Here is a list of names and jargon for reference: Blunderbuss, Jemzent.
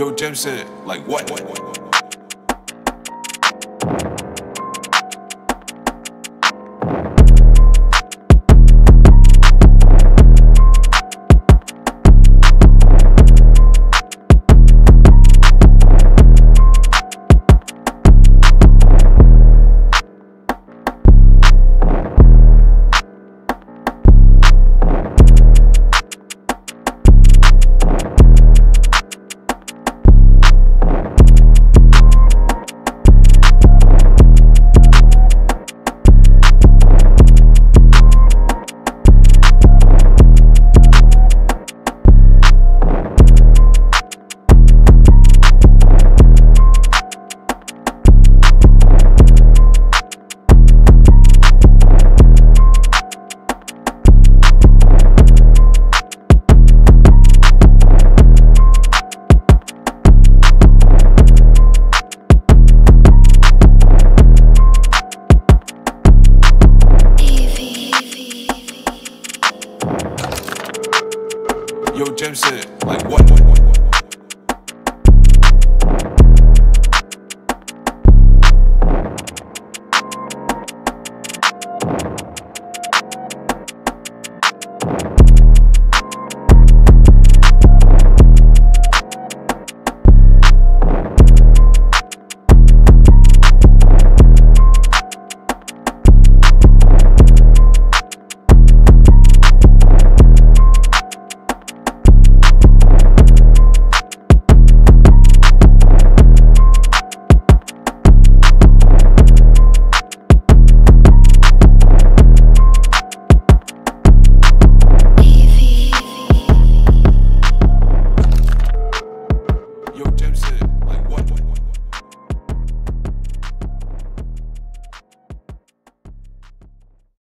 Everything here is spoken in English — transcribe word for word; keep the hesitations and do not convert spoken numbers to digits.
Yo, Jemzent, like what?